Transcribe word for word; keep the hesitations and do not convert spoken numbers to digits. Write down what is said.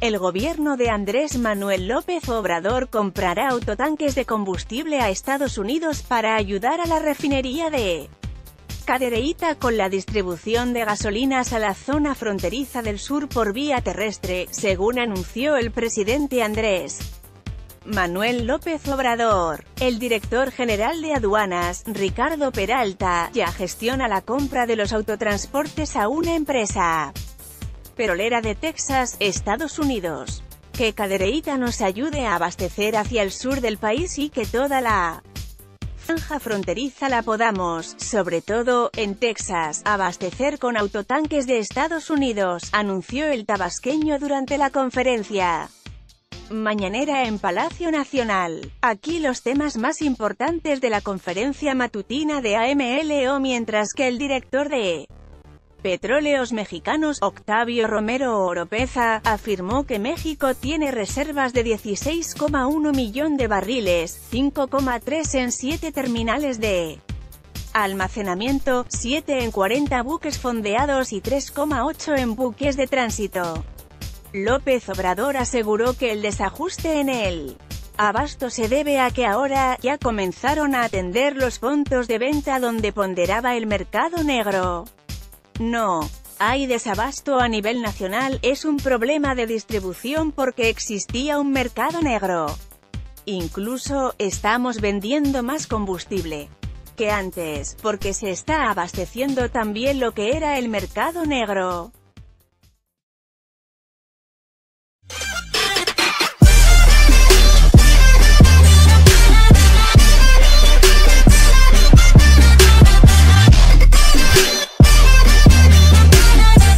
El gobierno de Andrés Manuel López Obrador comprará autotanques de combustible a Estados Unidos para ayudar a la refinería de Cadereyta con la distribución de gasolinas a la zona fronteriza del sur por vía terrestre, según anunció el presidente Andrés Manuel López Obrador. El director general de aduanas, Ricardo Peralta, ya gestiona la compra de los autotransportes a una empresa petrolera de Texas, Estados Unidos. Que Cadereyta nos ayude a abastecer hacia el sur del país y que toda la franja fronteriza la podamos, sobre todo, en Texas, abastecer con autotanques de Estados Unidos, anunció el tabasqueño durante la conferencia mañanera en Palacio Nacional. Aquí los temas más importantes de la conferencia matutina de A M L O, mientras que el director de Petróleos Mexicanos, Octavio Romero Oropeza, afirmó que México tiene reservas de dieciséis coma uno millón de barriles, cinco coma tres en siete terminales de almacenamiento, siete en cuarenta buques fondeados y tres coma ocho en buques de tránsito. López Obrador aseguró que el desajuste en el abasto se debe a que ahora ya comenzaron a atender los puntos de venta donde ponderaba el mercado negro. No hay desabasto a nivel nacional, es un problema de distribución porque existía un mercado negro. Incluso, estamos vendiendo más combustible que antes, porque se está abasteciendo también lo que era el mercado negro.